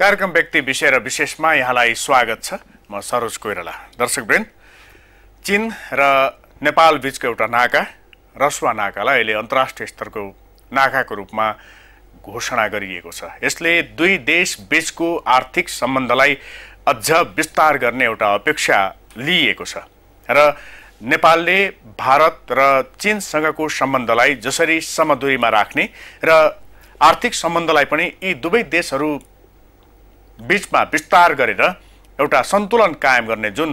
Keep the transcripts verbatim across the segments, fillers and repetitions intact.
कार्यक्रम व्यक्ति विषय र विशेषमा यहाँलाई स्वागत छ। म सरोज कोइराला। दर्शकवृन्द, चीन र नेपाल बीचको एउटा नाका रसुवा नाकालाई अहिले अन्तर्राष्ट्रिय स्तरको नाकाको रूपमा घोषणा गरिएको छ। यसले दुई देश बीचको आर्थिक सम्बन्धलाई अझ विस्तार गर्ने एउटा अपेक्षा लिएको छ र नेपालले भारत र चीनसँगको सम्बन्धलाई जसरी समदूरीमा राख्ने र आर्थिक सम्बन्धलाई पनि यी दुवै देशहरू बीचमा विस्तार गरेर एउटा सन्तुलन कायम गर्ने जुन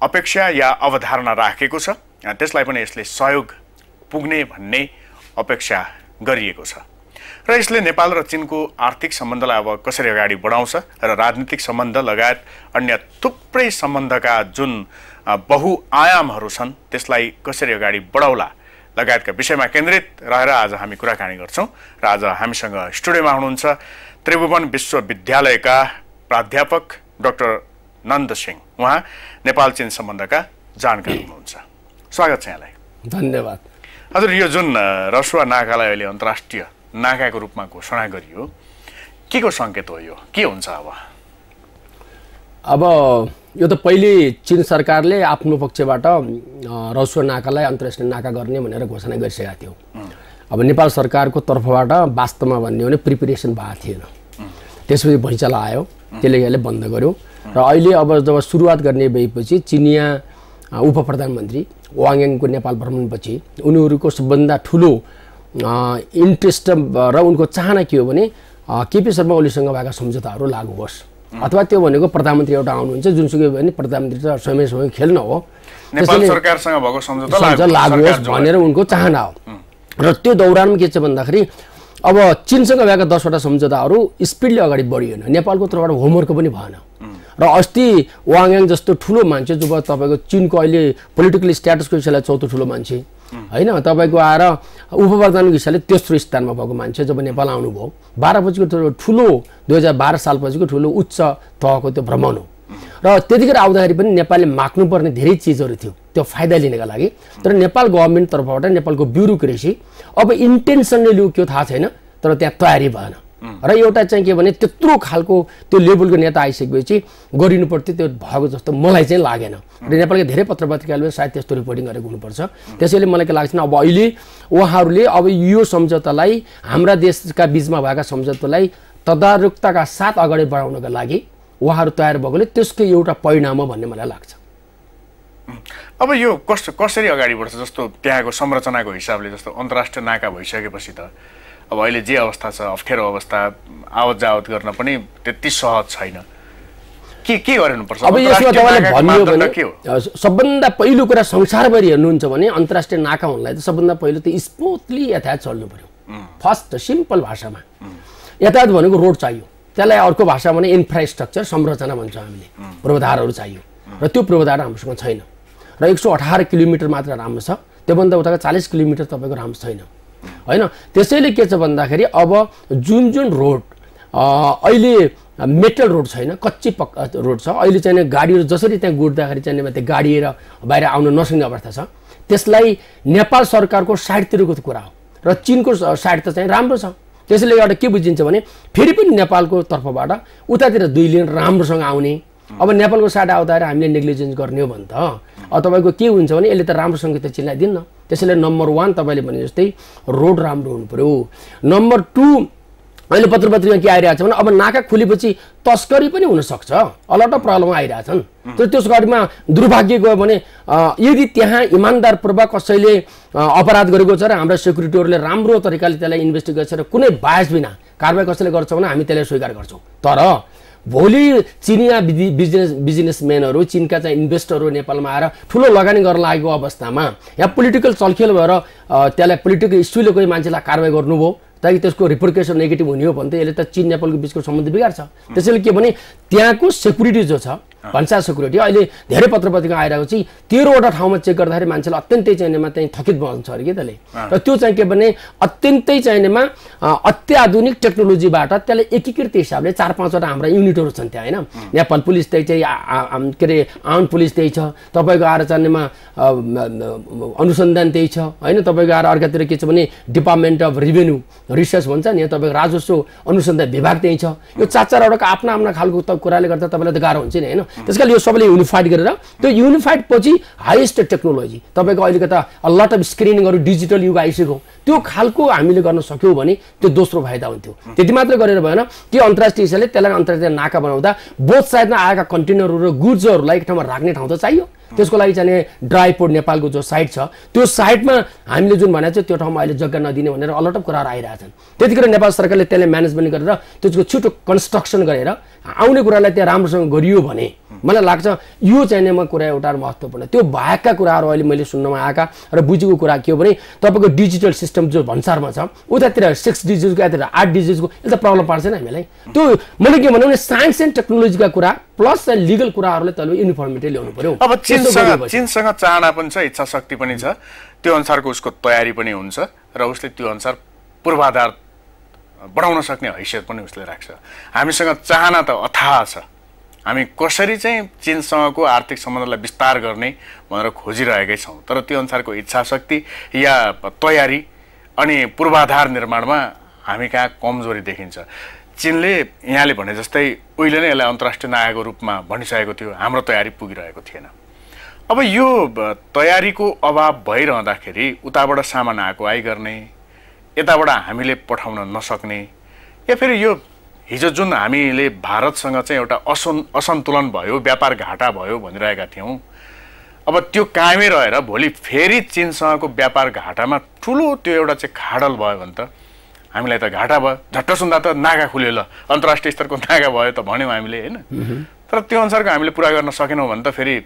अपेक्षा या अवधारणा राखेको छ, त्यसलाई पनि यसले सहयोग पुग्ने भन्ने अपेक्षा गरिएको छ र यसले नेपाल र चीनको आर्थिक सम्बन्धलाई अब कसरी अगाडि बढाउँछ र राजनीतिक सम्बन्ध लगायत अन्य थुप्रै सम्बन्धका जुन बहुआयामहरू छन् त्यसलाई कसरी अगाडि बढाउला लगायतका विषयमा केन्द्रित रहेर आज हामी कुराकानी गर्छौँ। र आज हामीसँग स्टुडियोमा हुनुहुन्छ त्रिभुवन विश्वविद्यालयका प्राध्यापक डाक्टर नन्द सिंह। उहाँ नेपाल चीन सम्बन्धका जानकार हुनुहुन्छ। स्वागत छ यहाँलाई। धन्यवाद हजुर। यो जुन रसुवा नाकालाई अहिले अन्तर्राष्ट्रिय नाकाको रूपमा घोषणा गरियो, के को सङ्केत हो? यो के हुन्छ? अब अब यो त पहिले चीन सरकारले आफ्नो पक्षबाट रसुवा नाकालाई अन्तर्राष्ट्रिय नाका गर्ने भनेर घोषणा गरिसकेका थियो। अब नेपाल सरकारको तर्फबाट वास्तवमा भन्ने हो भने प्रिपरेसन भएको थिएन। त्यसपछि भैँचालो आयो, त्यसले यसले बन्द गर्यो र अहिले अब जब सुरुवात गर्ने भएपछि चिनिया उप प्रधानमन्त्री वाङ यीको नेपाल भ्रमणपछि उनीहरूको सबभन्दा ठुलो इन्ट्रेस्ट र उनको चाहना के हो भने केपी शर्मा ओलीसँग भएका सम्झौताहरू लागू होस्, अथवा त्यो भनेको प्रधानमन्त्री एउटा आउनुहुन्छ, जुनसुकै भने प्रधानमन्त्री त समय समय खेल्न हो, नेपाल सरकारसँग भएको सम्झौता लागू होस् भनेर उनको चाहना हो। र त्यो दौरानमा के छ भन्दाखेरि अब चीनसँग भएका दसवटा सम्झौताहरू स्पिडले अगाडि बढिएन, नेपालको तर्फबाट होमवर्क पनि भएन। र अस्ति वाङ यी जस्तो ठुलो मान्छे, जब तपाईँको चीनको अहिले पोलिटिकल स्ट्याटसको हिसाबले चौथो ठुलो मान्छे होइन, तपाईँको आएर उप प्रधानको हिसाबले तेस्रो स्थानमा भएको मान्छे जब नेपाल आउनुभयो, बाह्र पछिको ठुलो दुई हजार बाह्र साल पछिको ठुलो उच्च तहको त्यो भ्रमण हो। र त्यतिखेर आउँदाखेरि पनि नेपालले माग्नुपर्ने धेरै चिजहरू थियो, त्यो फाइदा लिनका लागि। तर नेपाल गभर्मेन्ट तर्फबाट नेपालको ब्युरोक्रेसी अब इन्टेन्सनले लियो के थाहा छैन, तर त्यहाँ तयारी भएन। र एउटा चाहिँ के भने त्यत्रो खालको त्यो लेभलको नेता आइसकेपछि गरिनु पर्थ्यो त्यो भएको जस्तो मलाई चाहिँ लागेन। र नेपालका धेरै पत्र पत्रिकाले सायद त्यस्तो रिपोर्टिङ गरेको हुनुपर्छ। त्यसैले मलाई के लाग्छ अब अहिले उहाँहरूले अब यो सम्झौतालाई हाम्रा देशका बिचमा भएका सम्झौतालाई तदारुकताका साथ अगाडि बढाउनका लागि उहाँहरू तयार भएकोले त्यसको एउटा परिणाम हो भन्ने मलाई लाग्छ। अब यो कस कसरी अगाडि बढ्छ? जस्तो त्यहाँको संरचनाको हिसाबले जस्तो अन्तर्राष्ट्रिय नाका भइसकेपछि त अब अहिले जे अवस्था छ, अप्ठ्यारो अवस्था, आवत जावत गर्न पनि त्यति सहज छैन। के के गर्नुपर्छ? अब यसमा तपाईँले भन्नु भने सबभन्दा पहिलो कुरा संसारभरि हेर्नुहुन्छ भने अन्तर्राष्ट्रिय नाका हुनलाई त सबभन्दा पहिलो त स्मुथली यथार्थ चल्नु पर्यो। फर्स्ट सिम्पल भाषामा यथार्थ भनेको रोड चाहियो, त्यसलाई अर्को भाषा भने इन्फ्रास्ट्रक्चर संरचना भन्छौँ हामीले, पूर्वाधारहरू चाहियो र त्यो पूर्वाधार हामीसँग छैन। र एक सौ अठार किलोमिटर मात्र राम्रो छ, त्योभन्दा उताको चालिस किलोमिटर तपाईँको राम्रो छैन होइन। त्यसैले के छ भन्दाखेरि अब जुन जुन रोड अहिले मेटल रोड छैन, कच्ची पक्का रोड छ, अहिले चाहिँ गाडीहरू जसरी त्यहाँ गुड्दाखेरि चाहिँ त्यो गाडिएर बाहिर आउन नसक्ने अवस्था छ, त्यसलाई नेपाल सरकारको साइडतिरको कुरा हो र चीनको साइड त चाहिँ राम्रो छ। त्यसैले एउटा के बुझिन्छ भने फेरि पनि नेपालको तर्फबाट उतातिर दुई लेन राम्रोसँग आउने, अब नेपालको साइड आउँदाखेरि हामीले नेग्लिजेन्स गर्ने हो भने त अब तपाईँको के हुन्छ भने यसले त राम्रोसँग त चिनाइदिन्न। त्यसैले नम्बर वान तपाईँले भने जस्तै रोड राम्रो हुनु पऱ्यो। नम्बर टू अहिले पत्र पत्रिकामा के आइरहेको छ भने अब नाका खुलेपछि तस्करी पनि हुनसक्छ, अलट प्रब्लम आइरहेछन्। तर त्यस घडीमा दुर्भाग्य गयो भने यदि त्यहाँ इमान्दारपूर्वक कसैले अपराध गरेको छ र हाम्रा सेक्युरिटीहरूले राम्रो तरिकाले त्यसलाई इन्भेस्टिगेट गरेर कुनै बायस बिना कारबाही कसैले गर्छ भने हामी त्यसलाई स्वीकार गर्छौँ। तर भोलि चिनिया बिजनेस बिजनेसम्यानहरू चीनका चाहिँ इन्भेस्टरहरू नेपालमा आएर ठुलो लगानी गर्न लागेको अवस्थामा यहाँ पोलिटिकल चलखेल भएर त्यसलाई पोलिटिकल इस्युले कोही मान्छेलाई कारवाही गर्नुभयो ताकि त्यसको रिपोर्टेसन नेगेटिभ हुने हो भने त यसले त चीन नेपालको बिचको सम्बन्ध बिगार्छ। त्यसैले के भने त्यहाँको सेक्युरिटी जो छ भन्सा सेक्युरिटी अहिले धेरै पत्रपत्रिका आइरहेको छ तेह्र वटा ठाउँमा चेक गर्दाखेरि मान्छेलाई अत्यन्तै चाहिनेमा चाहिँ थकित बन्छ अरे के त्यसले र त्यो चाहिँ के भने अत्यन्तै चाहिनेमा अत्याधुनिक टेक्नोलोजीबाट त्यसले एकीकृत हिसाबले चार पाँचवटा हाम्रा युनिटहरु छन् त्यहाँ हैन नेपाल पुलिस त्यही चाहिँ के रे आर्म पुलिस त्यही छ तपाईको आएर चाहिनेमा अनुसन्धान त्यही छ हैन तपाईको आएर अर्कातिर के छ भने डिपार्टमेन्ट अफ रेभेन्यू रिसर्च भन्छ नि तपाईको राजस्व अनुसन्धान विभाग त्यही छ यो चार चारवटाको आफ्ना आफ्ना खालको त कुराले गर्दा तपाईलाई त गाह्रो हुन्छ नि हैन त्यसकारण यो सबैले युनिफाइड गरेर त्यो युनिफाइड पछि हाईएस्ट टेक्नोलोजी तपाईको अहिले त अ लट अफ स्क्रिनिङहरु डिजिटल युग आइसक्यो त्यो खालको हामीले गर्न सक्यौ भने त्यो दोस्रो फाइदा हुन्थ्यो त्यति मात्र गरेर भएन कि अन्तर्राष्ट्रिय हिसाबले त्यसलाई अन्तर्राष्ट्रिय नाका बनाउँदा बोथ साइडमा आएका कन्टेनरहरु र गुड्सहरुलाई एक ठाउँमा राख्ने ठाउँ त चाहियो त्यसको लागि चाहिँ ड्राई पोर्ट नेपालको जो साइट छ त्यो साइटमा हामीले जुन भने चाहिँ त्यो ठाउँमा अहिले जग्गा नदिने भनेर अलट अफ कुराहरु आइराछन् त्यतिखेर नेपाल सरकारले त्यसले म्यानेजमेन्ट गरेर त्यसको छिटो कन्स्ट्रक्सन गरेर आउने कुरालाई त्यहाँ राम्रोसँग गरियो भने मलाई लाग्छ यो चाहिँ म कुरा एउटा महत्त्वपूर्ण त्यो बाहेकका कुराहरु अहिले मैले सुन्नमा आएका र बुझेको कुरा के हो भने तपाईको डिजिटल सिस्टम जो भन्सारमा छ उतातिर सिक्स डिजिजको यातिर आठ डिजिजको एउटा प्रब्लम पार्छ नि हामीलाई त्यो मैले के भन्नु भने साइन्स एन्ड टेक्नोलोजीका कुरा प्लस लीगल कुराहरुले त युनिफर्मिटी ल्याउनु पर्यो अब चीनसँग चीनसँग चाहना पनि छ इच्छा शक्ति पनि छ त्यो अनुसारको उसको तयारी पनि हुन्छ र उसले त्यो अनुसार पूर्वाधार बढाउन सक्ने हैसियत पनि उसले राख्छ हामीसँग चाहना त अथाह छ हामी कसरी चाहिँ चीनसँगको आर्थिक सम्बन्धलाई विस्तार गर्ने भनेर खोजिरहेकै छौं तर त्यो अनुसारको इच्छा शक्ति या तयारी अनि पूर्वाधार निर्माणमा हामी कहाँ कमजोरी देखिन्छ चीनले यहाँले भने जस्तै उहिले नै यसलाई अन्तर्राष्ट्रिय नायकको रूपमा भनिसकेको थियो हाम्रो तयारी पुगिरहेको थिएन अब यो तयारीको अभाव भइरहँदाखेरि उताबाट सामान आएको आइ गर्ने यताबाट हामीले पठाउन नसक्ने या फेरि यो हिजो जुन हामीले भारतसँग चाहिँ एउटा असन् असन्तुलन भयो व्यापार घाटा भयो भनिरहेका थियौं अब त्यो कायमै रहेर भोलि फेरि चीनसँगको व्यापार घाटामा ठूलो त्यो एउटा चाहिँ खाडल भयो भने त हामीलाई त घाटा भयो झट्ट सुन्दा त नागा खुल्यो ल अन्तर्राष्ट्रिय स्तरको नागा भयो त भन्यौ हामीले हैन तर त्यो अनुसारको हामीले पूरा गर्न सकेनौं भने त फेरि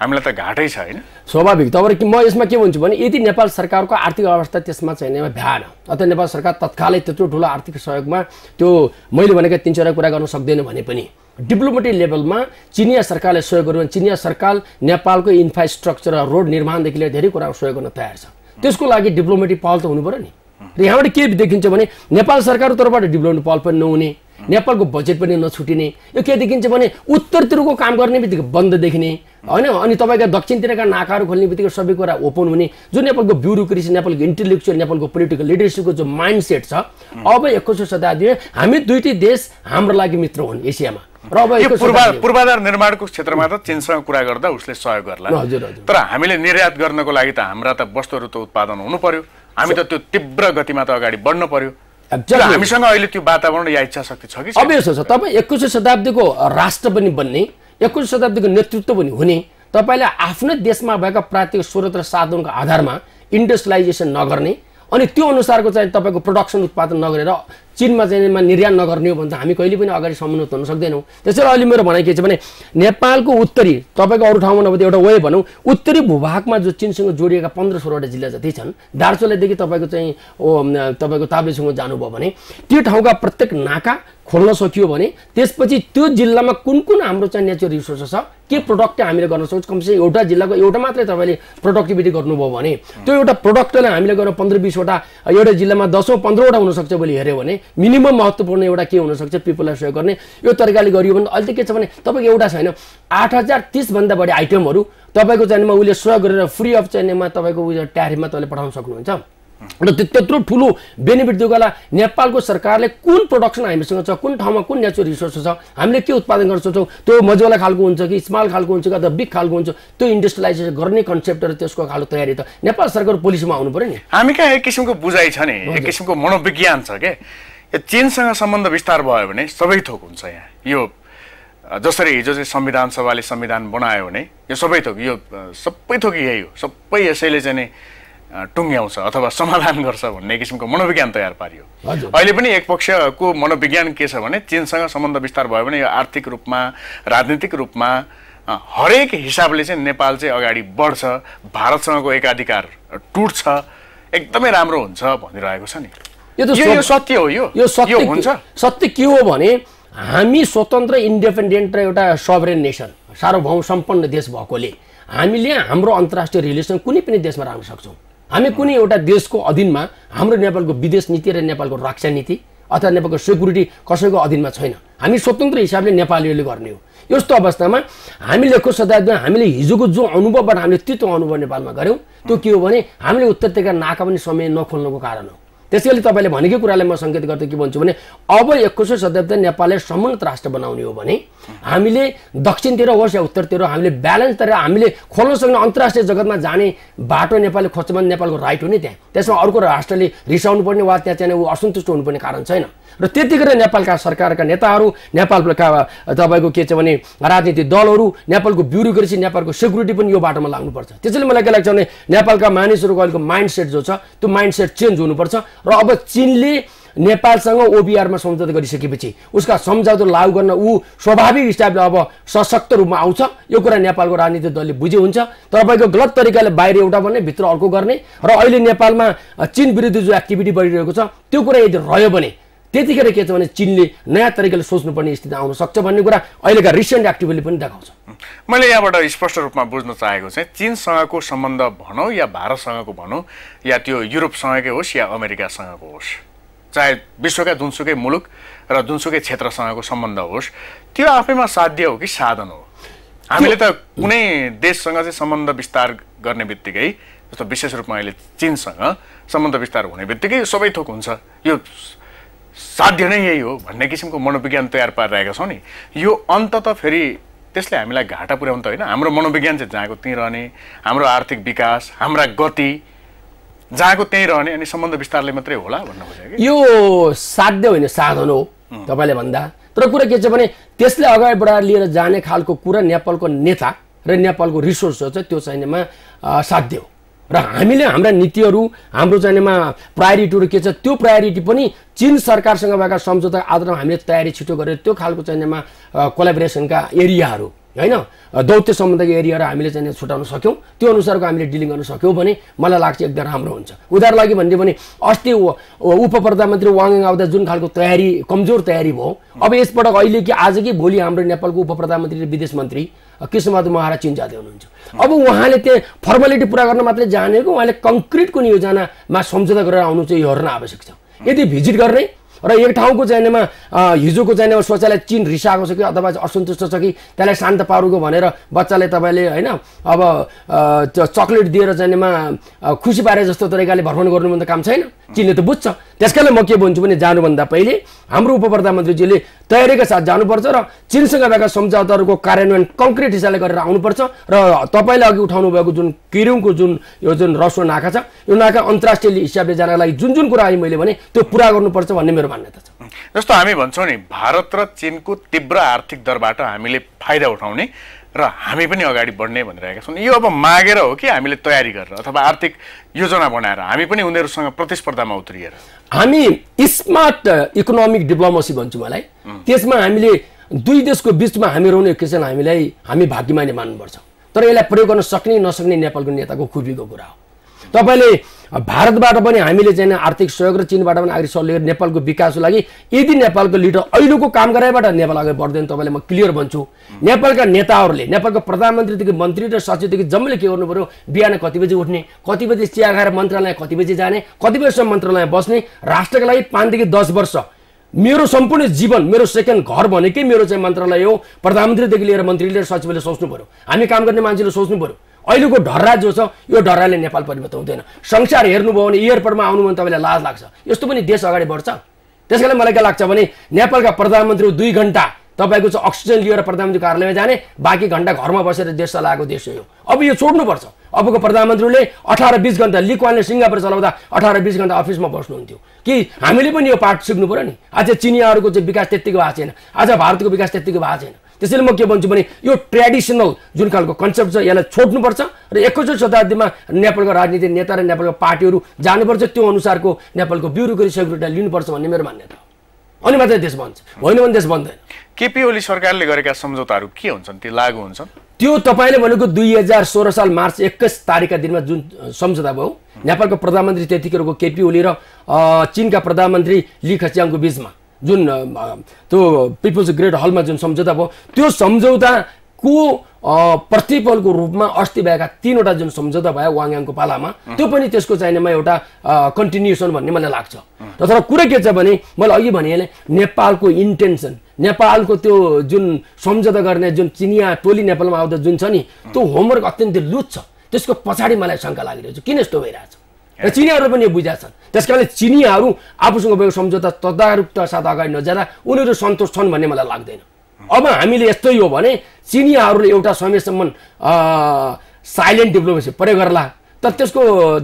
हामीलाई त घाटै छ हैन स्वाभाविक तब म यसमा के भन्छु भने यदि नेपाल सरकारको आर्थिक अवस्था त्यसमा चाहिनेमा भ्याएन अथवा नेपाल सरकार तत्कालै त्यत्रो ठूलो आर्थिक सहयोगमा त्यो मैले भनेका तीन चार कुरा गर्न सक्दैन भने पनि डिप्लोमेटिक लेभलमा चीनिया सरकारले सहयोग गर्यो भने चीनिया सरकार नेपालको इन्फ्रास्ट्रक्चर र रोड निर्माणदेखि लिएर धेरै कुरा सहयोग गर्न तयार छ त्यसको लागि डिप्लोमेटिक पहल त हुनु पर्यो नि र यहाँबाट के देखिन्छ भने नेपाल सरकारको तर्फबाट डेभलपमेन्ट पहल पनि नहुने नेपालको बजेट पनि नछुटिने यो के देखिन्छ भने उत्तरतिरको काम गर्नेबित्तिकै बन्द देखिने हैन अनि तपाईका दक्षिणतिरका नाकाहरू खोल्नेबित्तिकै सबै कुरा ओपन हुने जुन नेपालको ब्युरोक्रेसी नेपालको इन्टेलेक्चुअल नेपालको पोलिटिकल लिडरशिपको जो माइन्डसेट छ अब एक्काइसौं शताब्दीमा हामी दुईटी देश हाम्रो लागि मित्र हुन् एसियामा र अब पूर्वाधार निर्माणको क्षेत्रमा त चीनसँग कुरा गर्दा उसले सहयोग गर्ला तर हामीले निर्यात गर्नको लागि त हाम्रा त वस्तुहरू त उत्पादन हुनु पर्यो हामी त त्यो तीव्र गतिमा त अगाडि बढ्न पर्यो हामीसँग अहिले त्यो वातावरण या इच्छा शक्ति छ कि अब यस्तो छ तपाई एक्काइसौं शताब्दीको राष्ट्र पनि बन्ने एक्काइसौं शताब्दीको नेतृत्व पनि हुने तपाईले आफ्नो देशमा भएका प्राकृतिक स्रोत र साधनको आधारमा इन्डस्ट्रियलाइजेसन नगर्ने अनि त्यो अनुसारको चाहिँ तपाईको प्रोडक्सन उत्पादन नगरेर चीनमा चाहिँ निर्यात नगर्ने हो भने त हामी कहिले पनि अगाडि समन्वय हुन सक्दैनौं त्यसैले अहिले मेरो भनाइ के छ भने नेपालको उत्तरी तपाईको अरु ठाउँमा नभए एउटा वे भनौं उत्तरी भूभागमा जो चीनसँग जोडिएका पन्ध्र सोह्र वटा जिल्ला जति छन् दार्चुलादेखि तपाईको चाहिँ तपाईको ताप्लेजुङसम्म जानुभयो भने त्यो ठाउँका प्रत्येक नाका खोल्न सकियो भने त्यसपछि त्यो जिल्लामा कुन कुन हाम्रो चाहिँ नेचुरल रिसोर्स छ के प्रोडक्ट हामीले गर्न सक्छ कमसे कम एउटा जिल्लाको एउटा मात्रै तपाईले प्रोडक्टिभिटी गर्नुभयो भने त्यो एउटा प्रोडक्टलाई हामीले गर्न पन्ध्र बीस वटा एउटा जिल्लामा दस पन्ध्र वटा हुन सक्छ भोलि हेर्यो भने मिनिमम महत्त्वपूर्ण एउटा के हुन सक्छ पीपललाई सहयोग गर्ने यो तरिकाले गरियो भने अहिले के छ भने तपाईको एउटा छैन आठ हजार तीस भन्दा बढी आइटमहरु तपाईको चाहिनेमा उले सहयोग गरेर फ्री अफ चाहिनेमा तपाईको ट्यारिफमा तपाईले पठाउन सक्नुहुन्छ र त्यत्रो ठूलो बेनिफिट दिएकोला नेपालको सरकारले कुन प्रोडक्सन हामीसँग छ कुन ठाउँमा कुन नेचुरल रिसोर्स छ हामीले के उत्पादन गर्न सक्छौं त्यो मजौला खालको हुन्छ कि स्मल खालको हुन्छ कि अथवा बिग खालको हुन्छ त्यो इन्डस्ट्रियलाइजेसन गर्ने कन्सेप्ट र त्यसको खालको तयारी त नेपाल सरकारको पोलिसीमा आउनु पर्यो नि हामी कहाँ एक किसिमको बुझाइ छ नि एक किसिमको मनोविज्ञान छ के चीनसँग सम्बन्ध विस्तार भयो भने सबै थोक हुन्छ यहाँ यो जसरी हिजो चाहिँ संविधान सभाले संविधान बनायो भने यो सबै थोक यो सबै थोक यही हो सबै यसैले चाहिँ टुङ्ग्याउँछ अथवा समाधान गर्छ भन्ने किसिमको मनोविज्ञान तयार पारियो अहिले पनि एक पक्षको मनोविज्ञान के छ भने चीनसँग सम्बन्ध विस्तार भयो भने यो आर्थिक रूपमा राजनीतिक रूपमा हरेक हिसाबले चाहिँ नेपाल चाहिँ अगाडि बढ्छ भारतसँगको एकाधिकार टुट्छ एकदमै राम्रो हुन्छ भनिरहेको छ नि यो सत्य हो यो यो सत्य हुन्छ सत्य के हो भने हामी स्वतन्त्र इन्डिपेन्डेन्ट र एउटा सभरेन नेसन सार्वभौम सम्पन्न देश भएकोले हामीले हाम्रो अन्तर्राष्ट्रिय रिलेसन कुनै पनि देशमा राख्न सक्छौं। हामी कुनै एउटा देशको अधीनमा हाम्रो नेपालको विदेश नीति र नेपालको रक्षा नीति अथवा नेपालको सेक्युरिटी कसैको अधीनमा छैन। हामी स्वतन्त्र हिसाबले नेपालीहरूले गर्ने हो। यस्तो अवस्थामा हामीले को शताब्दीमा हामीले हिजोको जो अनुभवबाट हामीले त्यो अनुभव नेपालमा गर्यौं त्यो के हो भने हामीले उत्तरतिरका नाका पनि समय नखोल्नुको कारण हो। त्यसैले तपाईले भनेको कुरालाई म संकेत गर्दै के भन्छु भने अब एक्काइसौं शताब्दीमा नेपालले समुन्नत राष्ट्र बनाउने हो भने हामीले दक्षिणतिर होस् या उत्तरतिर हामीले ब्यालेन्स गरेर हामीले खोल्न सक्ने अन्तर्राष्ट्रिय जगतमा जाने बाटो नेपालले खोज्छ भने नेपालको राइट हो नि। त्यहाँ त्यसमा अर्को राष्ट्रले रिसाउनु पर्ने वा त्यहाँ चाहिँ उ असन्तुष्ट हुनुपर्ने कारण छैन। र त्यतिकै नेपालका सरकारका नेताहरू नेपालका तपाईको के छ भने राजनीतिक दलहरू नेपालको ब्युरोक्रेसी नेपालको सेक्युरिटी पनि यो बाटोमा लाग्नुपर्छ। त्यसैले मलाई के लाग्छ भने नेपालका मानिसहरूको अहिलेको माइन्डसेट जो छ त्यो माइन्डसेट चेन्ज हुनुपर्छ। र अब चीनले नेपालसँग ओबीआरमा सम्झौता गरिसकेपछि उसका सम्झौता लागू गर्न ऊ स्वाभाविक हिसाबले अब सशक्त रूपमा आउँछ। यो कुरा नेपालको राजनीतिक दलले बुझे हुन्छ। तपाईको गलत तरिकाले बाहिर एउटा भन्ने भित्र अर्को गर्ने र अहिले नेपालमा चीन विरुद्ध जो एक्टिभिटी बढिरहेको छ त्यो कुरा यदि रह्यो भने त्यतिखेर के छ भने चीनले नयाँ तरिकाले सोच्नुपर्ने स्थिति आउन सक्छ भन्ने कुरा अहिलेका रिसेन्ट एक्टिभिटीले पनि देखाउँछ। मैले यहाँबाट स्पष्ट रूपमा बुझ्न चाहेको चाहिँ चीनसँगको सम्बन्ध भनौँ या भारतसँगको भनौँ या त्यो युरोपसँगकै होस् या अमेरिकासँगको होस्, चाहे विश्वका जुनसुकै मुलुक र जुनसुकै क्षेत्रसँगको सम्बन्ध होस्, त्यो आफैमा साध्य हो कि साधन हो? हामीले त कुनै देशसँग चाहिँ सम्बन्ध विस्तार गर्ने बित्तिकै जस्तो विशेष रूपमा अहिले चीनसँग सम्बन्ध विस्तार हुने बित्तिकै सबै थोक हुन्छ, यो साध्य नै यही हो भन्ने किसिमको मनोविज्ञान तयार पारिरहेका छौँ नि। यो अन्त त फेरि त्यसले हामीलाई घाटा पुर्याउनु त होइन। हाम्रो मनोविज्ञान चाहिँ जहाँको त्यहीँ रहने, हाम्रो आर्थिक विकास, हाम्रा गति जहाँको त्यहीँ रहने अनि सम्बन्ध विस्तारले मात्रै होला भन्न खोजेको। यो साध्य होइन साधन हो तपाईँले भन्दा। तर कुरा के छ भने त्यसले अगाडि बढाएर लिएर जाने खालको कुरा नेपालको नेता र नेपालको रिसोर्स त्यो चाहिनेमा साध्य हो। र हामीले हाम्रा नीतिहरू हाम्रो चाहिनेमा प्रायोरिटीहरू के छ त्यो प्रायोरिटी पनि चीन सरकारसँग भएका सम्झौता आधारमा हामीले तयारी छिटो गरेर त्यो खालको चाहिनेमा कोलाबोरेसनका एरियाहरू हैन दौत्य सम्बन्धको एरियाहरू हामीले चाहिँ छुटाउन सक्यौं, त्यो अनुसारको हामीले डिलिङ गर्न सक्यौं भने मलाई लाग्छ एकदम राम्रो हुन्छ। उदाहरण लागि भन्ने भने अस्ति उपप्रधानमन्त्री वाङ यी आउँदा जुन खालको तयारी कमजोर तयारी भयो, अब यसपटक अहिले कि आज कि भोलि हाम्रो नेपालको उपप्रधानमन्त्री र विदेश मन्त्री कृष्णबहादुर महाराज चीन जाँदै हुनुहुन्छ। अब उहाँले त्यहाँ फर्मालिटी पुरा गर्न मात्रै जानेको, उहाँले कङ्क्रिटको नियोजनामा सम्झौता गरेर आउनु चाहिँ हेर्न आवश्यक छ। यदि भिजिट गर्ने र एक ठाउँको चाहिनेमा हिजोको चाहिनेमा सोचाइलाई चीन रिसाएको छ कि अथवा असन्तुष्ट छ कि त्यसलाई शान्त पारुको भनेर बच्चाले तपाईँले होइन अब चक्लेट दिएर चाहिनेमा खुसी पारे जस्तो तरिकाले भ्रमण गर्नुभन्दा काम छैन, चीनले त बुझ्छ। त्यस कारणले म के भन्छु भने जानुभन्दा पहिले हाम्रो उपप्रधानमन्त्रीजीले तयारीका साथ जानुपर्छ र चीनसँग भएका सम्झौताहरूको कार्यान्वयन कङ्क्रिट हिसाबले गरेर आउनुपर्छ। र तपाईँले अघि उठाउनु भएको जुन किरुङको जुन यो जुन रसो नाका छ यो नाका अन्तर्राष्ट्रिय हिसाबले जानको लागि जुन जुन कुरा मैले भने त्यो पुरा गर्नुपर्छ भन्ने मेरो मान्यता छ। जस्तो हामी भन्छौँ नि भारत र चीनको तीव्र आर्थिक दरबाट हामीले फाइदा उठाउने र हामी पनि अगाडि बढ्ने भनिरहेका छौँ। यो अब मागेर हो कि हामीले तयारी गरेर अथवा आर्थिक योजना बनाएर हामी पनि उनीहरूसँग प्रतिस्पर्धामा उत्रिएर? हामी स्मार्ट इकोनोमिक डिप्लोमेसी भन्छु मलाई। त्यसमा हामीले दुई देशको बिचमा हामी रहने किसान हामीलाई हामी भाग्यमानी मान्नुपर्छ। तर यसलाई प्रयोग गर्न सक्ने नसक्ने नेपालको नेताको खुबीको कुरा हो। तपाईँले भारतबाट पनि हामीले चाहिँ आर्थिक सहयोग र चीनबाट पनि अगाडि सहयोग नेपालको विकासको लागि यदि नेपालको लिडर अहिलेको काम गराएबाट नेपाल अगाडि बढ्दैन तपाईँले म क्लियर भन्छु। नेपालका नेताहरूले नेपालको प्रधानमन्त्रीदेखि मन्त्री र सचिवदेखि जम्मैले के गर्नु पर्यो, बिहान कति बजी उठ्ने, कति बजी चिया खाएर मन्त्रालय कति बजी जाने, कति बजीसम्म मन्त्रालय बस्ने, राष्ट्रका लागि पाँचदेखि दस वर्ष मेरो सम्पूर्ण जीवन मेरो सेकेन्ड घर भनेकै मेरो चाहिँ मन्त्रालय हो। प्रधानमन्त्रीदेखि लिएर मन्त्रीले सचिवले सोच्नु पर्यो, हामी काम गर्ने मान्छेले सोच्नु पर्यो। अहिलेको ढर्रा जो छ यो ढर्राले नेपाल परिवर्तन हुँदैन। संसार हेर्नुभयो भने एयरपोर्टमा आउनु भने तपाईँलाई लाज लाग्छ, यस्तो पनि देश अगाडि बढ्छ। त्यस कारणले मलाई के लाग्छ भने नेपालका प्रधानमन्त्री दुई घन्टा तपाईँको चाहिँ अक्सिजन लिएर प्रधानमन्त्री कार्यालयमा जाने, बाँकी घन्टा घरमा बसेर देश चलाएको देश हो। अब यो छोड्नुपर्छ। अबको प्रधानमन्त्रीले अठार बिस घन्टा लिक्वानले सिङ्गापुर चलाउँदा अठार बिस घन्टा अफिसमा बस्नुहुन्थ्यो कि? हामीले पनि यो पाठ सिक्नु पऱ्यो नि। आज चिनियाहरूको चाहिँ विकास त्यत्तिको भएको छैन, आज भारतको विकास त्यत्तिको भएको छैन। त्यसैले म के भन्छु भने यो ट्रेडिसनल जुन खालको कन्सेप्ट छ यसलाई छोड्नुपर्छ र एक्काइसौँ शताब्दीमा नेपालको राजनीतिक नेता र नेपालको पार्टीहरू जानुपर्छ, त्यो अनुसारको नेपालको ब्युरोक्रेसी सेक्युरिटीलाई लिनुपर्छ भन्ने मेरो मान्यता हो। अनि मात्रै देश बन्छ, होइन भने देश बन्दैन। केपी ओली सरकारले गरेका सम्झौताहरू के हुन्छन्, ती लागू हुन्छन्? त्यो तपाईँले भनेको दुई हजार सोह्र साल मार्च एक्काइस तारिकका दिनमा जुन सम्झौता भयो नेपालको प्रधानमन्त्री त्यतिखेरको केपी ओली र चीनका प्रधानमन्त्री ली खियाङको बिचमा जुन त्यो पिपुल्स ग्रेट हलमा जुन सम्झौता भयो, त्यो सम्झौता को प्रतिफल को रूप में अस्ति भएका तीनवटा जुन सम्झौता भयो वाङयाङको पालामा त्यो पनि त्यसको चाहिनेमा एउटा कन्टिन्युसन भन्ने मलाई लाग्छ। तर कुरा के छ भने मैले अघि भनिएले नेपालको इन्टेन्सन नेपालको त्यो जुन सम्झौता गर्ने जुन चिनिया टोली नेपालमा आउँदा जुन छ नि त्यो होमवर्क अत्यन्तै लुज छ। त्यसको पछाडी मलाई शंका लागिरहेछ किन यस्तो भइरहेछ र चिनियाहरु पनि यो बुझ्छन्। त्यसकारणले चिनियाहरु आफूसँग भएको सम्झौता तदारुकता साथ अगाडि नजाँदा उनीहरु सन्तोष छन् भन्ने मलाई लाग्दैन। अब हामीले यस्तै हो भने चिनियाहरुले एउटा समयसम्म साइलेन्ट डिप्लोमेसी प्रयोग गर्ला तर त्यसको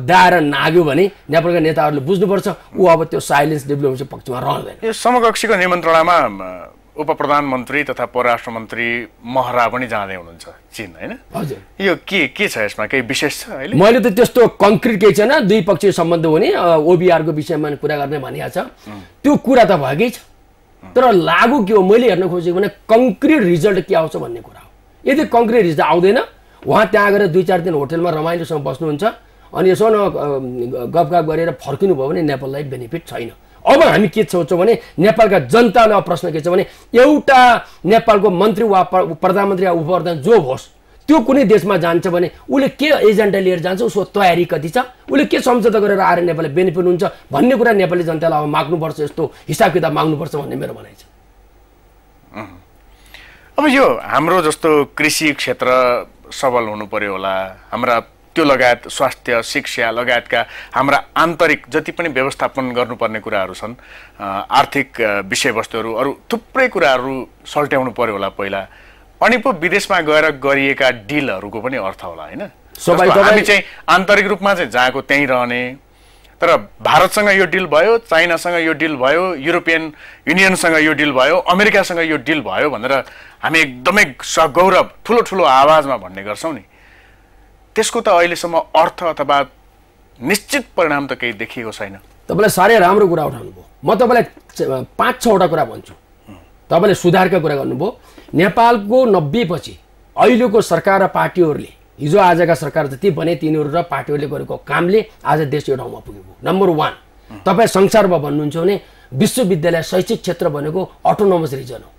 दायरा नाग्यो भने नेपालका नेताहरुले बुझ्नुपर्छ उ अब त्यो साइलेन्स डिप्लोमेसी पक्षमा रहदैन। यो समकक्षीको निमन्त्रणामा उपप्रधानमन्त्री तथा परराष्ट्र मन्त्री महरा पनि जाँदै हुनुहुन्छ चीन हैन हजुर। यो के के छ यसमा केही विशेष छ? अहिले मैले त त्यस्तो कंक्रिट केही छैन द्विपक्षीय सम्बन्ध हुने ओबीआर को विषयमा कुरा गर्ने भनिया छ त्यो कुरा त भएकै छ। तर लागू के हो मैले हेर्न खोजेको भने कंक्रिट रिजल्ट के आउँछ भन्ने कुरा हो। यदि कंक्रिट रिजल्ट आउँदैन वहाँ त्यहाँ गएर दुई चार दिन होटलमा रमाइलोसँग बस्नुहुन्छ अनि यसो न गफगाफ गरेर फर्किनु भयो भने नेपाललाई बेनिफिट छैन। अब हामी के सोच्छौं भने नेपालका जनतालाई प्रश्न के छ भने एउटा नेपालको मन्त्री वा प्रधानमन्त्री वा उपप्रधान जो होस् त्यो कुनै देशमा जान्छ भने उले के एजेन्डा लिएर जान्छ उसको तयारी कति छ उले के सम्झौता गरेर आएर नेपालले बेनिफिट हुन्छ भन्ने कुरा नेपाली जनताले अब माग्नुपर्छ यस्तो हिसाब किताब माग्नुपर्छ भन्ने मेरो भनाइ छ। अब यो हाम्रो जस्तो कृषि क्षेत्र सबल हुनु पर्यो होला हाम्रा त्यो लगायत स्वास्थ्य शिक्षा लगायतका हाम्रा आन्तरिक जति पनि व्यवस्थापन गर्नुपर्ने कुराहरू छन् आर्थिक विषयवस्तुहरू अरु थुप्रै कुराहरू सल्ट्याउनु पर्यो होला पहिला अनि पो विदेशमा गएर गरिएका डीलहरूको पनि अर्थ होला हैन। हामी चाहिँ आन्तरिक रूपमा चाहिँ जहाँको त्यहीँ रहने तर भारतसँग यो डील भयो चाइनासँग यो डील भयो युरोपियन युनियनसँग यो डील भयो अमेरिकासँग यो डील भयो भनेर हामी एकदमै सगौरव ठुलो ठुलो आवाजमा भन्ने गर्छौं नि त्यसको त अहिलेसम्म अर्थ अथवा निश्चित परिणाम त केही देखिएको छैन। तपाईले सारै राम्रो कुरा उठाउनुभयो म तपाईलाई पाँच छ वटा कुरा भन्छु तपाईले सुधारका कुरा गर्नुभयो। नेपालको नब्बे पछि अहिलेको सरकार र पार्टीहरुले हिजो आजका सरकार जति बने तिनीहरु र पार्टीहरुले गरेको कामले आज देश यो ठाउँमा पुगेको। नम्बर एक तपाई संसारमा भन्नुहुन्छ भने विश्वविद्यालय शैक्षिक क्षेत्र भनेको अटोनोमस रिजन हो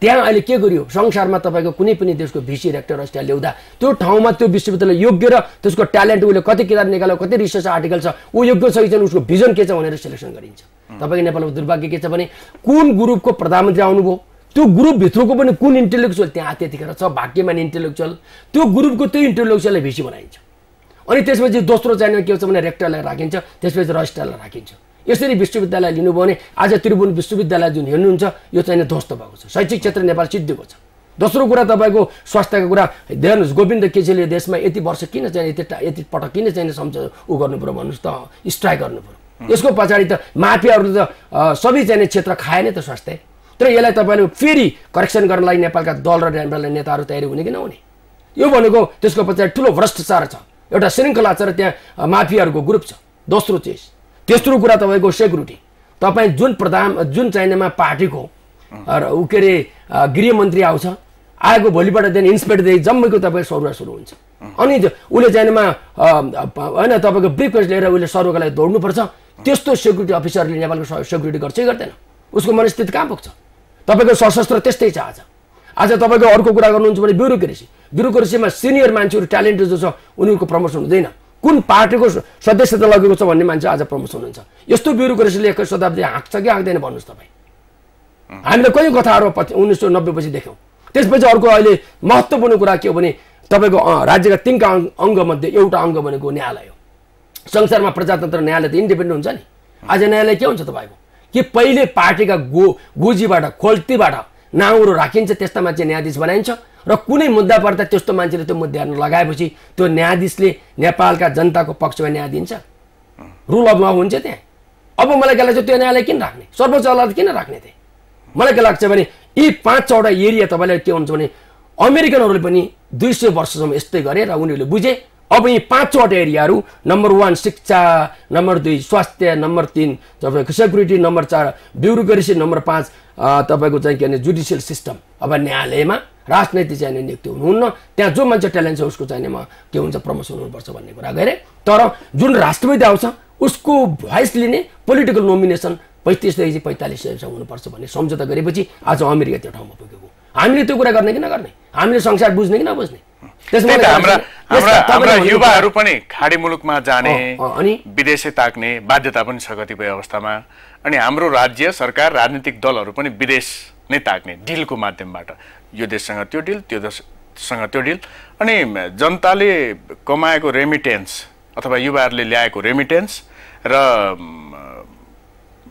त्यहाँ अहिले के गरियो संसारमा तपाईको कुनै पनि देशको भिसी रेक्टर अस्ट्या ल्याउँदा त्यो ठाउँमा त्यो विश्वविद्यालय योग्य र त्यसको ट्यालेन्ट उले कति किताब निकाल्यो कति रिसर्च आर्टिकल छ उ योग्य छ कि उसको भिजन के छ भनेर सिलेक्सन गरिन्छ। तपाईको नेपालको दुर्भाग्य के छ भने कुन ग्रुपको प्रधानमन्त्री आउनुभयो त्यो ग्रुप भित्रको पनि कुन इन्टेलेक्चुअल त्यहाँ त्यतिखेर छ भाग्यमान इन्टेलेक्चुअल त्यो ग्रुपको त्यो इन्टेलेक्चुअललाई भिसी बनाइन्छ अनि त्यसपछि दोस्रो चाहिने के छ भने रेक्टरलाई राखिन्छ त्यसपछि रजिस्ट्रारलाई राखिन्छ। यसरी विश्वविद्यालय लिनुभयो भने आज त्रिभुवन विश्वविद्यालय जुन हेर्नुहुन्छ यो चाहिने ध्वस्त भएको छ शैक्षिक क्षेत्र नेपाल सिद्धिएको छ। दोस्रो कुरा तपाईको स्वास्थ्यको कुरा हेर्नुहोस् गोविन्द केसीले देशमा यति वर्ष किन चाहिँ यति यति पटक किन चाहिँ सम्झौता उ गर्नु पर्यो भन्नुहोस् त स्ट्राइक गर्नु पर्यो यसको पछाडी त माफियाहरूले त सबै चाहिने क्षेत्र खाए नै त स्वास्थ्य तर यसलाई तपाईले फेरि करेक्सन गर्न लागि नेपालका दल र नेपालका नेताहरू तयारी हुने कि नहुने यो भनेको त्यसको पछाडि ठुलो भ्रष्टाचार छ एउटा श्रृंखला छ र त्यहाँ माफियाहरूको ग्रुप छ। दोस्रो चीज तेस्रो कुरा तपाईको सेक्युरिटी तपाई जुन प्रधान जुन चाइनामा पार्टीको उ के रे गृहमन्त्री आउँछ आएको भोलिबाट दिन इन्स्पेक्टरदेखि जम्मैको तपाईको सरुवा सुरु हुन्छ अनि उले चाइनामा हैन तपाईको ब्रिफकेस लिएर उले सरुवाको लागि दौड्नुपर्छ त्यस्तो सेक्युरिटी अफिसरले नेपालको सेक्युरिटी गर्छ कि गर्दैन उसको मनस्थिति कहाँ पुग्छ। तपाईको सशस्त्र त्यस्तै छ आज आज तपाईको अर्को कुरा गर्नुहुन्छ भने ब्युरोक्रेसी ब्युरोक्रेसीमा सिनियर मान्छेहरु ट्यालेन्टेड जो छ उनीहरुको प्रमोसन हुँदैन कुन पार्टीको सदस्यता लागेको छ भन्ने मान्छे आज प्रमोसन हुन्छ। यस्तो ब्युरोक्रेसीले एक शताब्दी हाँक्छ कि हाँक्दैन भन्नुस् तपाई हामीले कयौं कथाहरु उन्नाइस सौ नब्बे पछि देख्यौं। त्यसपछि अर्को अहिले महत्त्वपूर्ण कुरा के हो भने तपाईको राज्यका तीनका अंग मध्ये एउटा अंग भनेको न्यायालय हो। संसारमा प्रजातन्त्र न्यायालय त इन्डिपेन्डेन्ट हुन्छ नि आज न्यायालय के हुन्छ तपाईको कि पहिले पार्टीका गो गोजीबाट खोल्तीबाट नाउँहरू राखिन्छ त्यस्ता मान्छे न्यायाधीश बनाइन्छ र कुनै मुद्दा पर्दा त्यस्तो मान्छेले त्यो मुद्दा हेर्न लगाएपछि त्यो न्यायाधीशले नेपालका जनताको पक्षमा न्याय दिन्छ रुल अफ ल हुन्छ त्यहाँ। अब मलाई के लाग्छ त्यो न्यायालय किन राख्ने सर्वोच्च अदालत किन राख्ने थिए मलाई के लाग्छ भने यी पाँच छवटा एरिया तपाईँलाई के हुन्छ भने अमेरिकनहरूले पनि दुई सय वर्षसम्म यस्तै गरे र उनीहरूले बुझे। अब यी पाँचवटा एरियाहरू नम्बर एक शिक्षा नम्बर दुई स्वास्थ्य नम्बर तीन तपाईको सेक्युरिटी नम्बर चार ब्युरोक्रेसी नम्बर पाँच तपाईको चाहिँ के भने जुडिशियल सिस्टम अब न्यायालयमा राजनीति चाहिने नियुक्ति हुनुहुन्न त्यहाँ जो मान्छे ट्यालेन्ट छ उसको चाहिनेमा के हुन्छ प्रमोसन हुनुपर्छ भन्ने कुरा गरे। तर जुन राष्ट्रपति आउँछ उसको भोइस लिने पोलिटिकल नोमिनेसन पैँतिसदेखि पैँतालिस सयसम्म हुनुपर्छ भन्ने सम्झौता गरेपछि आज अमेरिका त्यो ठाउँमा पुगेको हामीले त्यो कुरा गर्ने कि नगर्ने, हामीले संसार बुझ्ने कि नबुझ्ने। त्यसमा हाम्रा हाम्रा हाम्रा युवाहरू पनि खाडी मुलुकमा जाने अनि विदेशै ताक्ने बाध्यता पनि छ कतिपय अवस्थामा, अनि हाम्रो राज्य सरकार राजनीतिक दलहरू पनि विदेश नै ताक्ने डिलको माध्यमबाट, यो देशसँग त्यो डिल त्यो देशसँग त्यो डिल, अनि जनताले कमाएको रेमिटेन्स अथवा युवाहरूले ल्याएको रेमिटेन्स र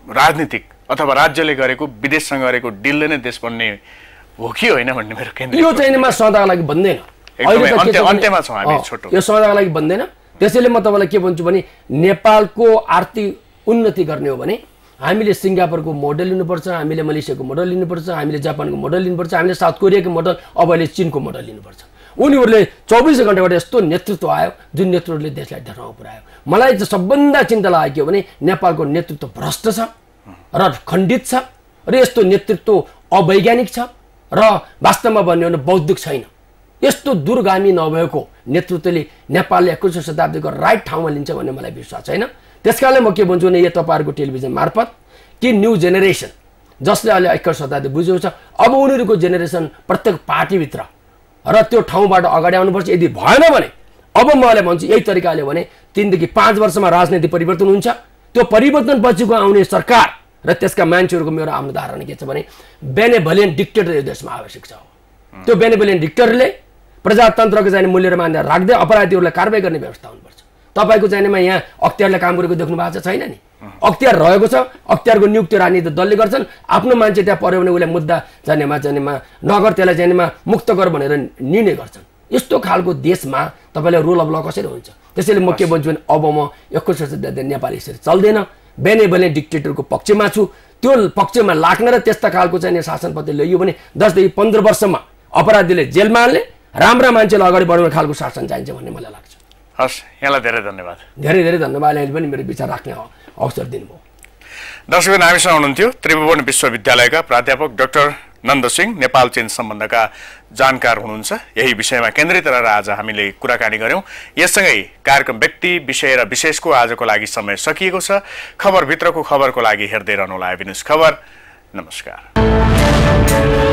राजनीतिक अथवा राज्यले गरेको विदेशसँग गरेको डिलले नै देश बन्ने हो कि होइन भन्ने मेरो केन्द्र यो चाहिँ म सदाका लागि भन्दैन, अन्त्यमा छौँ हामी छोटो, यो सदाका लागि भन्दैन। त्यसैले म तपाईलाई के भन्छु भने नेपालको आर्थिक उन्नति गर्ने हो भने हामीले सिङ्गापुरको मोडल लिनुपर्छ, हामीले मलेसियाको मोडल लिनुपर्छ, हामीले जापानको मोडल लिनुपर्छ, हामीले साउथ कोरियाको मोडल, अब अहिले चिनको मोडल लिनुपर्छ। उनीहरूले चौबिस घण्टाबाट यस्तो नेतृत्व आयो जुन नेतृत्वले देशलाई ढर्काउ पुर्यायो। मलाई चाहिँ सबभन्दा चिन्ता लागेको हो भने नेपालको नेतृत्व भ्रष्ट छ र खण्डित छ र यस्तो नेतृत्व अवैज्ञानिक छ र वास्तवमा भन्यो भने बौद्धिक छैन। यस्तो दूरगामी नभएको नेतृत्वले नेपालले एक्काइसौँ शताब्दीको राइट ठाउँमा लिन्छ भन्ने मलाई विश्वास छैन। त्यसकारणले म के भन्छु भने यो तपाईँहरूको टेलिभिजन मार्फत कि न्यू जेनेरेसन जसले अहिले एक्काइसौँ शताब्दी बुझेको छ, अब उनीहरूको जेनेरेसन प्रत्येक पार्टीभित्र र त्यो ठाउँबाट अगाडि आउनुपर्छ। यदि भएन भने अब मलाई भन्छु यही तरिकाले भने तीनदेखि पाँच वर्षमा राजनीति परिवर्तन हुन्छ, त्यो परिवर्तनपछिको आउने सरकार र त्यसका मान्छेहरूको मेरो आफ्नो धारणा के छ भने बेनेभोलियन्ट डिक्टेटर यो देशमा आवश्यक छ। त्यो बेनेभोलियन्ट डिक्टेटरले प्रजातन्त्रको चाहिँ मूल्य र मान्यता राख्दै अपराधीहरूलाई कारबाही गर्ने व्यवस्था हुनुपर्छ। तपाईको चाहिँमा यहाँ अख्तियारले काम गरेको देख्नु भएको छैन नि, अख्तियार रहेको छ, अख्तियारको नियुक्ति राजनीतिक दलले गर्छन्, आफ्नो मान्छे त्यहाँ पर्यो भने उसलाई मुद्दा जानेमा जानेमा नगर त्यसलाई जानेमा मुक्त गर भनेर निर्णय गर्छन्। यस्तो खालको देशमा तपाईँले रुल अफ ल कसरी हुन्छ? त्यसैले म के भन्छु भने अब म एक्काइसौँ शताब्दी नेपाल यसरी चल्दैन, बेनेभोलियन्ट डिक्टेटरको पक्षमा छु। त्यो पक्षमा लाग्न र त्यस्ता खालको चाहिँ शासन पद्धति ल्याइयो भने दसदेखि पन्ध्र वर्षमा अपराधीले जेलमा हाल्ने, राम्रा मान्छेलाई अगाडि बढाउने खालको शासन चाहिन्छ भन्ने मलाई लाग्छ। हस्, यहाँलाई धेरै धन्यवाद, धेरै धेरै धन्यवाद। अहिले पनि मेरो विचार राख्ने अवसर दिनुभयो। दर्शकहरू, हामीसँग हुनुहुन्थ्यो त्रिभुवन विश्वविद्यालयका प्राध्यापक डाक्टर नन्द सिंह, नेपाल चीन सम्बन्धका जानकार हुनुहुन्छ। यही विषयमा केन्द्रित रहेर आज हामीले कुराकानी गऱ्यौँ। यससँगै कार्यक्रम व्यक्ति विषय र विशेषको आजको लागि समय सकिएको छ। खबरभित्रको खबरको लागि हेर्दै रहनुहोला एबी न्युज खबर। नमस्कार।